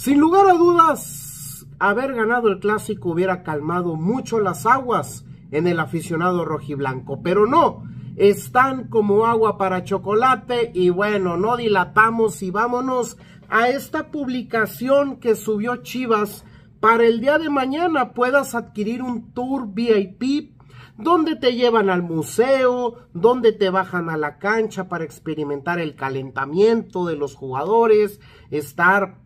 Sin lugar a dudas, haber ganado el clásico hubiera calmado mucho las aguas en el aficionado rojiblanco, pero no, están como agua para chocolate. Y bueno, no dilatamos y vámonos a esta publicación que subió Chivas para el día de mañana puedas adquirir un tour VIP donde te llevan al museo, donde te bajan a la cancha para experimentar el calentamiento de los jugadores, estar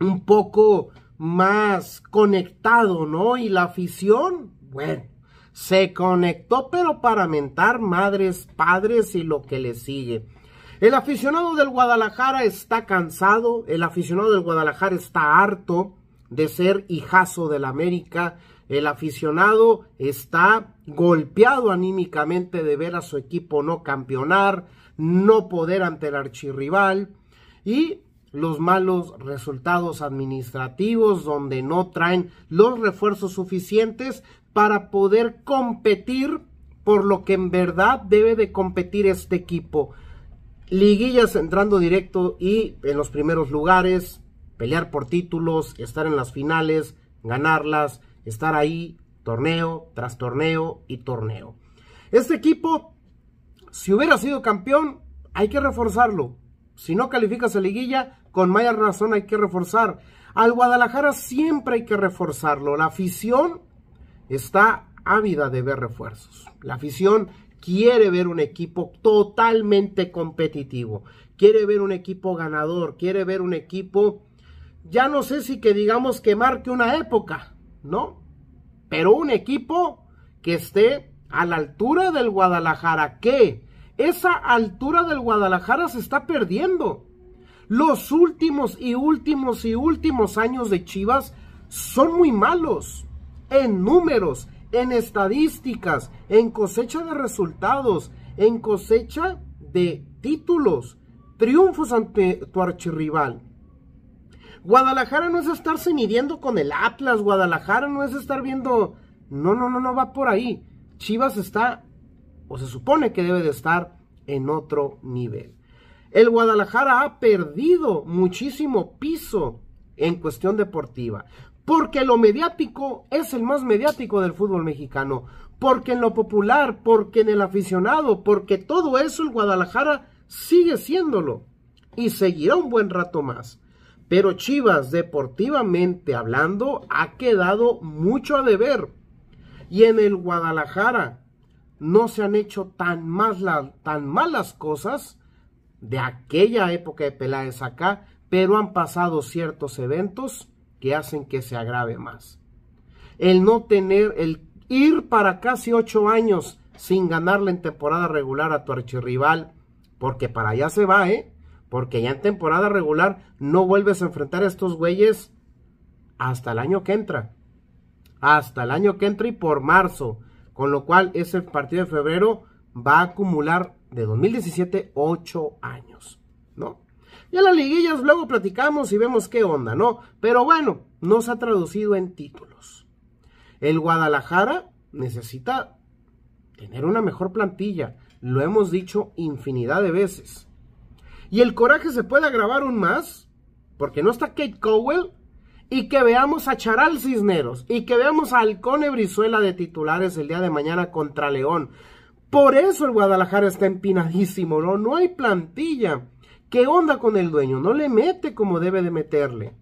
un poco más conectado, ¿no? Y la afición, bueno, se conectó, pero para mentar madres, padres y lo que le sigue. El aficionado del Guadalajara está cansado, el aficionado del Guadalajara está harto de ser hijazo del América. El aficionado está golpeado anímicamente de ver a su equipo no campeonar, no poder ante el archirrival, y los malos resultados administrativos donde no traen los refuerzos suficientes para poder competir por lo que en verdad debe de competir este equipo. Liguillas entrando directo y en los primeros lugares, pelear por títulos, estar en las finales, ganarlas, estar ahí torneo tras torneo y torneo. Este equipo, si hubiera sido campeón, hay que reforzarlo. Si no calificas a liguilla, con mayor razón hay que reforzar. Al Guadalajara siempre hay que reforzarlo. La afición está ávida de ver refuerzos. La afición quiere ver un equipo totalmente competitivo. Quiere ver un equipo ganador. Quiere ver un equipo, ya no sé si que digamos que marque una época, ¿no? Pero un equipo que esté a la altura del Guadalajara, que esa altura del Guadalajara se está perdiendo. Los últimos y últimos y últimos años de Chivas son muy malos en números, en estadísticas, en cosecha de resultados, en cosecha de títulos, triunfos ante tu archirrival. Guadalajara no es estarse midiendo con el Atlas, Guadalajara no es estar viendo, no va por ahí. Chivas está, o se supone que debe de estar, en otro nivel. El Guadalajara ha perdido muchísimo piso en cuestión deportiva, porque lo mediático es el más mediático del fútbol mexicano, porque en lo popular, porque en el aficionado, porque todo eso el Guadalajara sigue siéndolo y seguirá un buen rato más. Pero Chivas, deportivamente hablando, ha quedado mucho a deber. Y en el Guadalajara no se han hecho tan malas cosas de aquella época de Peláez acá, pero han pasado ciertos eventos que hacen que se agrave más. El no tener, el ir para casi 8 años sin ganarle en temporada regular a tu archirrival, porque para allá se va, porque ya en temporada regular no vuelves a enfrentar a estos güeyes hasta el año que entra. Hasta el año que entra y por marzo. Con lo cual ese partido de febrero va a acumular de 2017 8 años, ¿no? Ya las liguillas luego platicamos y vemos qué onda, ¿no? Pero bueno, no se ha traducido en títulos. El Guadalajara necesita tener una mejor plantilla. Lo hemos dicho infinidad de veces. Y el coraje se puede agravar aún más, porque no está Kate Cowell, y que veamos a Charal Cisneros, y que veamos a Alcone Brizuela de titulares el día de mañana contra León. Por eso el Guadalajara está empinadísimo, ¿no? No hay plantilla. ¿Qué onda con el dueño? No le mete como debe de meterle.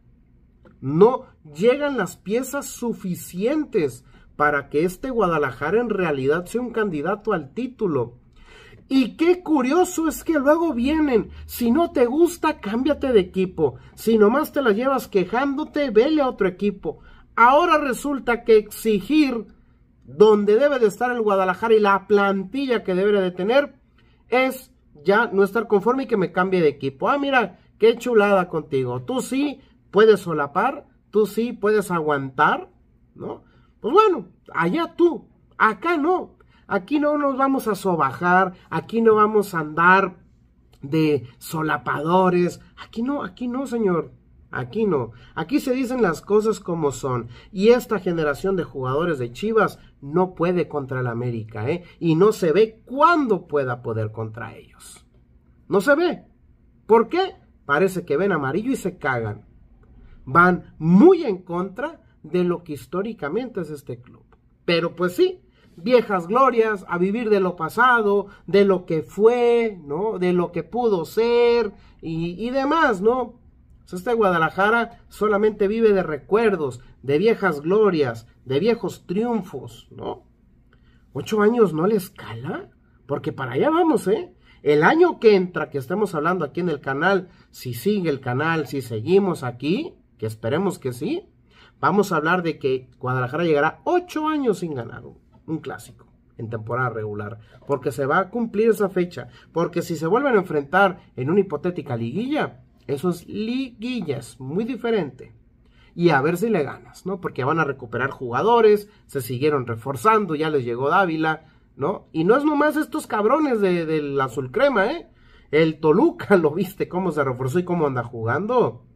No llegan las piezas suficientes para que este Guadalajara en realidad sea un candidato al título. Y qué curioso es que luego vienen, si no te gusta, cámbiate de equipo. Si nomás te la llevas quejándote, vele a otro equipo. Ahora resulta que exigir donde debe de estar el Guadalajara y la plantilla que debería de tener es ya no estar conforme y que me cambie de equipo. Ah, mira, qué chulada contigo. Tú sí puedes solapar, tú sí puedes aguantar, ¿no? Pues bueno, allá tú, acá no. Aquí no nos vamos a sobajar, aquí no vamos a andar de solapadores, aquí no, señor, aquí no. Aquí se dicen las cosas como son, y esta generación de jugadores de Chivas no puede contra el América, y no se ve cuándo pueda poder contra ellos. No se ve. ¿Por qué? Parece que ven amarillo y se cagan. van muy en contra de lo que históricamente es este club. Pero pues sí, viejas glorias, a vivir de lo pasado, de lo que fue, ¿no? De lo que pudo ser y demás, ¿no? Este Guadalajara solamente vive de recuerdos, de viejas glorias, de viejos triunfos, ¿no? 8 años no les cala, porque para allá vamos, ¿eh? El año que entra, que estemos hablando aquí en el canal, si sigue el canal, si seguimos aquí, que esperemos que sí, vamos a hablar de que Guadalajara llegará 8 años sin ganar un clásico en temporada regular, porque se va a cumplir esa fecha, porque si se vuelven a enfrentar en una hipotética liguilla, eso es liguillas, muy diferente, y a ver si le ganas, ¿no? Porque van a recuperar jugadores, se siguieron reforzando, ya les llegó Dávila, ¿no? Y no es nomás estos cabrones del azul crema, ¿eh? El Toluca, ¿lo viste cómo se reforzó y cómo anda jugando?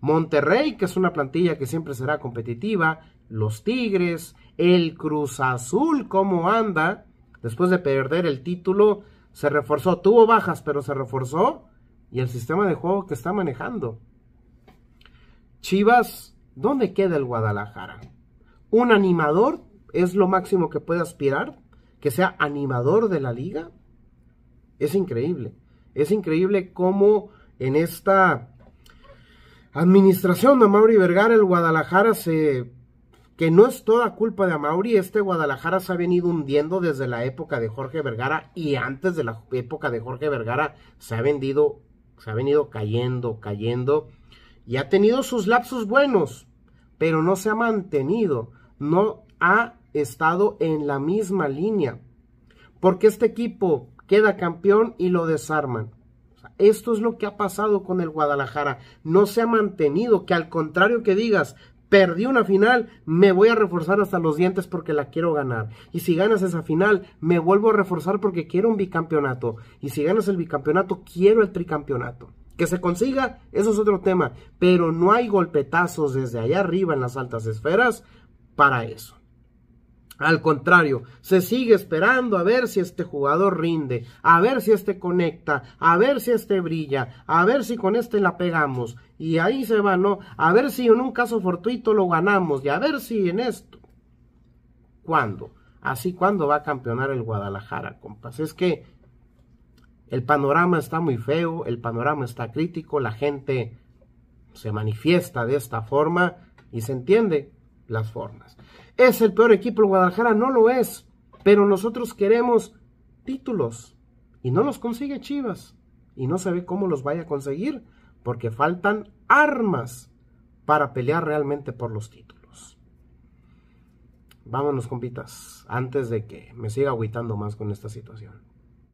Monterrey, que es una plantilla que siempre será competitiva, los Tigres, el Cruz Azul, ¿cómo anda? Después de perder el título, se reforzó, tuvo bajas, pero se reforzó, y el sistema de juego que está manejando. Chivas, ¿dónde queda el Guadalajara? ¿Un animador es lo máximo que puede aspirar? ¿Que sea animador de la liga? Es increíble cómo en esta administración de Amaury Vergara, el Guadalajara que no es toda culpa de Amaury, este Guadalajara se ha venido hundiendo desde la época de Jorge Vergara, y antes de la época de Jorge Vergara se ha venido cayendo, y ha tenido sus lapsos buenos, pero no se ha mantenido, no ha estado en la misma línea, porque este equipo queda campeón y lo desarman. Esto es lo que ha pasado con el Guadalajara, no se ha mantenido, que al contrario que digas, perdí una final, me voy a reforzar hasta los dientes porque la quiero ganar. Y si ganas esa final, me vuelvo a reforzar porque quiero un bicampeonato. Y si ganas el bicampeonato, quiero el tricampeonato. Que se consiga, eso es otro tema. Pero no hay golpetazos desde allá arriba en las altas esferas para eso. Al contrario, se sigue esperando a ver si este jugador rinde, a ver si este conecta, a ver si este brilla, a ver si con este la pegamos. Y ahí se va, ¿no? A ver si en un caso fortuito lo ganamos y a ver si en esto. ¿Cuándo? Así cuando va a campeonar el Guadalajara, compas. Es que el panorama está muy feo, el panorama está crítico, la gente se manifiesta de esta forma y se entiende las formas. ¿Es el peor equipo el Guadalajara? No lo es, pero nosotros queremos títulos y no los consigue Chivas y no se ve cómo los vaya a conseguir porque faltan armas para pelear realmente por los títulos. Vámonos, compitas, antes de que me siga agüitando más con esta situación.